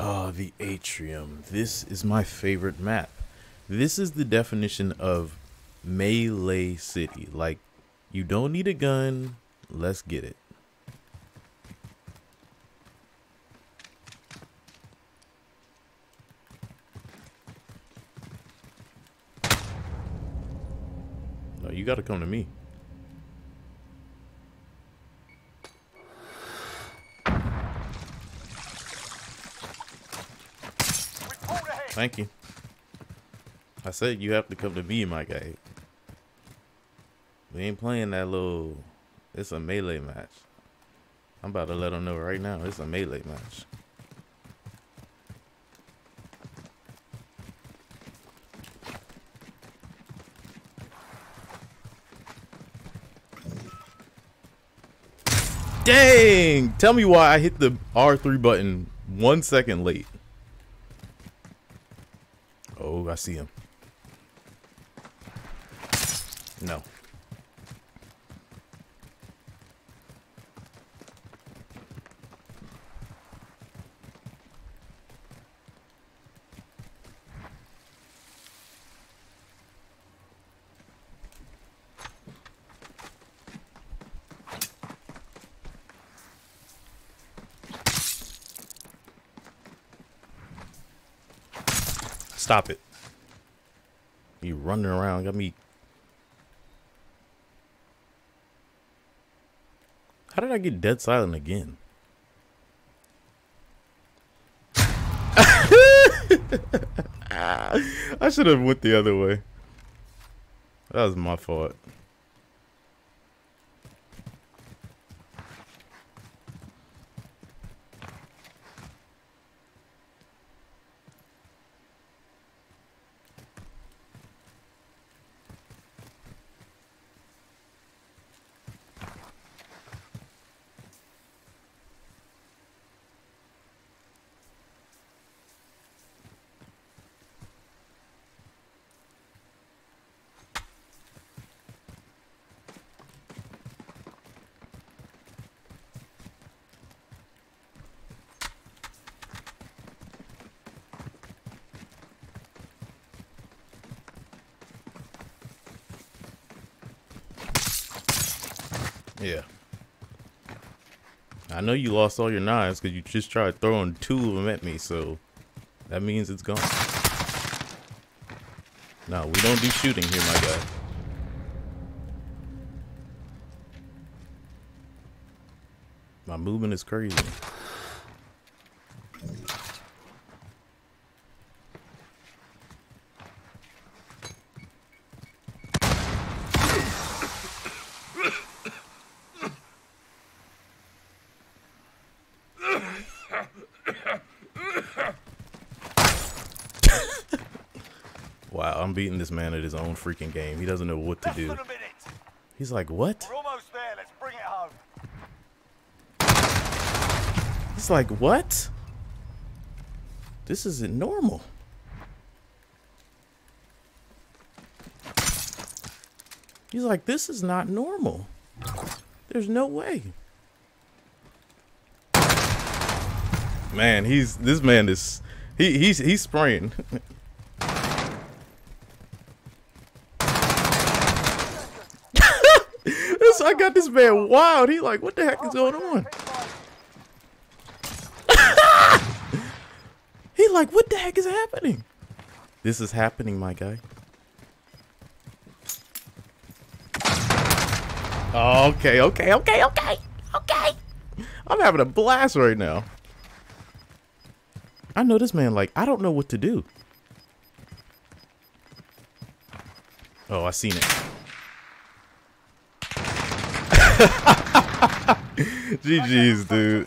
Oh, the atrium. This is my favorite map. This is the definition of melee city. Like, you don't need a gun. Let's get it. No, you gotta come to me. Thank you. I said you have to come to me, my guy. We ain't playing that little... It's a melee match. I'm about to let them know right now. It's a melee match. Dang! Tell me why I hit the R3 button 1 second late. I see him. No. Stop it. You running around got me. How did I get dead silent again? I should have went the other way. That was my fault. Yeah. I know you lost all your knives because you just tried throwing two of them at me, so that means it's gone. No, we don't do shooting here, my guy. My movement is crazy. Wow, I'm beating this man at his own freaking game. He doesn't know what to do. He's like, what? We're almost there. Let's bring it home. He's like, what? This isn't normal. He's like, this is not normal. There's no way. Man, this man is spraying. I got this man wild. He like, what the heck is going on? He like, what the heck is happening? This is happening, my guy. Okay. I'm having a blast right now. I know this man like, I don't know what to do. Oh, I seen it. GG's, dude.